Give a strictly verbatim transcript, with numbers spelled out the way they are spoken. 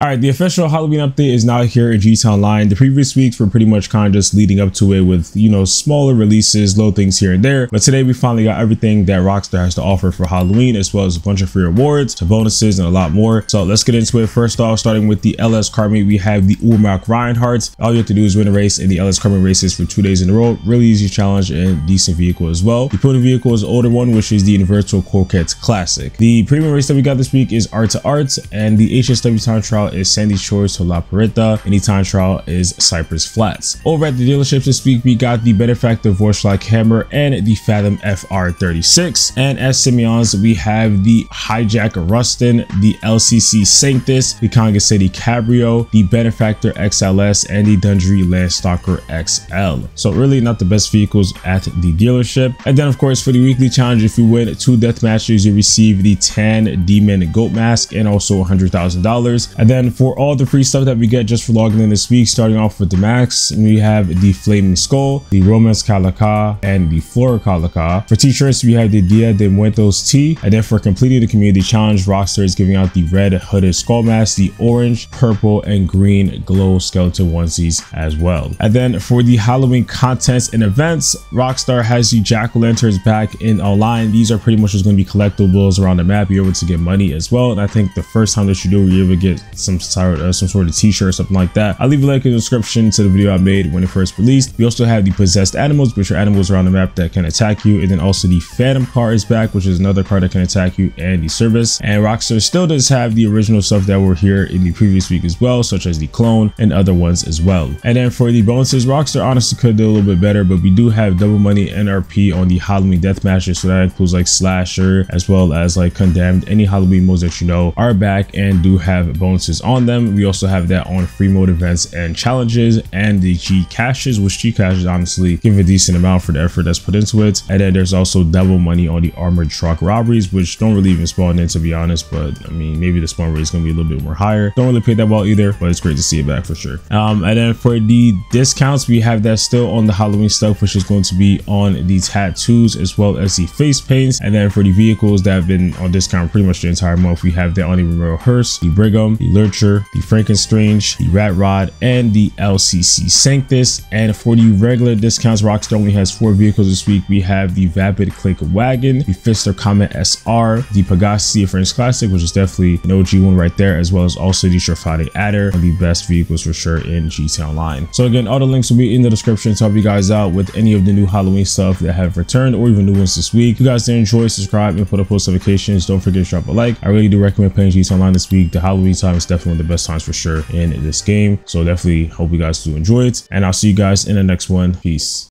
All right, the official Halloween update is now here at G T A Online. The previous weeks were pretty much kind of just leading up to it with, you know, smaller releases, little things here and there. But today we finally got everything that Rockstar has to offer for Halloween, as well as a bunch of free rewards, bonuses, and a lot more. So let's get into it. First off, starting with the L S Car Meet, we have the Ulrich Reinhardt. All you have to do is win a race in the L S Car Meet races for two days in a row. Really easy challenge and decent vehicle as well. The premium vehicle is the older one, which is the Universal Coquette Classic. The premium race that we got this week is Art to Arts, and the H S W Time Trial is Sandy Shores to La Perretta, and the time trial is Cypress Flats. Over at the dealerships this week, we got the Benefactor Vorschlag Hammer and the Fathom F R thirty-six. And as Simeon's, we have the Hijack Rustin, the L C C Sanctus, the Conga City Cabrio, the Benefactor X L S, and the Dundry Landstalker X L. So really not the best vehicles at the dealership. And then of course, for the weekly challenge, if you win two death matches, you receive the tan Demon Goat mask and also one hundred thousand dollars. And then And for all the free stuff that we get just for logging in this week, starting off with the Max, we have the Flaming Skull, the Romance Kalaka, and the Flora Kalaka. For t-shirts, we have the Día de Muertos T. And then for completing the community challenge, Rockstar is giving out the red hooded skull mask, the orange, purple, and green glow skeleton onesies as well. And then for the Halloween contents and events, Rockstar has the jack-o'-lanterns back in online. These are pretty much just going to be collectibles around the map. You're able to get money as well. And I think the first time that you do, you're able to get some sort of, some sort of t-shirt or something like that. I'll leave a link in the description to the video I made when it first released. We also have the possessed animals, which are animals around the map that can attack you, and then also the Phantom car is back, which is another car that can attack you, and the service. And Rockstar still does have the original stuff that were here in the previous week as well, such as the clone and other ones as well. And then for the bonuses, Rockstar honestly could do a little bit better, but we do have double money N R P on the Halloween death matches, so that includes like slasher as well as like condemned. Any Halloween modes that you know are back and do have bonuses on them. We also have that on free mode events and challenges, and the G caches, which G caches honestly give a decent amount for the effort that's put into it. And then there's also double money on the armored truck robberies, which don't really even spawn in, to be honest, but I mean, maybe the spawn rate is going to be a little bit more higher. Don't really pay that well either, but it's great to see it back for sure. Um, and then for the discounts, we have that still on the Halloween stuff, which is going to be on the tattoos as well as the face paints. And then for the vehicles that have been on discount pretty much the entire month, we have that on the Romero Hearse, the Brigham, the Lurch, the Frankenstrange, the Rat Rod, and the L C C Sanctus. And for the regular discounts, Rockstar only has four vehicles this week. We have the Vapid Click Wagon, the Fister Comet S R, the Pagasi French Classic, which is definitely an O G one right there, as well as also the Surfati Adder, one of the best vehicles for sure in G T A Online. So again, all the links will be in the description to help you guys out with any of the new Halloween stuff that have returned or even new ones this week. If you guys did enjoy, subscribe and put up post notifications. Don't forget to drop a like. I really do recommend playing G T A Online this week. The Halloween time is definitely one of the best times for sure in this game, so definitely hope you guys do enjoy it, and I'll see you guys in the next one. Peace.